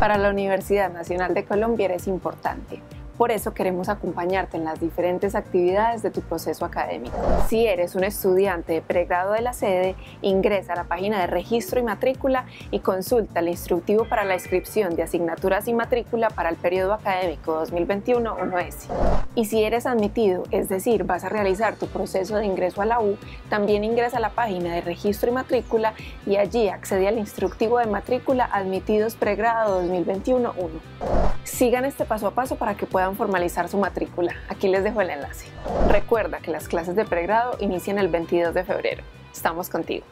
Para la Universidad Nacional de Colombia eres importante. Por eso queremos acompañarte en las diferentes actividades de tu proceso académico. Si eres un estudiante de pregrado de la sede, ingresa a la página de registro y matrícula y consulta el instructivo para la inscripción de asignaturas y matrícula para el periodo académico 2021-1S. Y si eres admitido, es decir, vas a realizar tu proceso de ingreso a la U, también ingresa a la página de registro y matrícula y allí accede al instructivo de matrícula Admitidos Pregrado 2021-1. Sigan este paso a paso para que puedan formalizar su matrícula. Aquí les dejo el enlace. Recuerda que las clases de pregrado inician el 22 de febrero. Estamos contigo.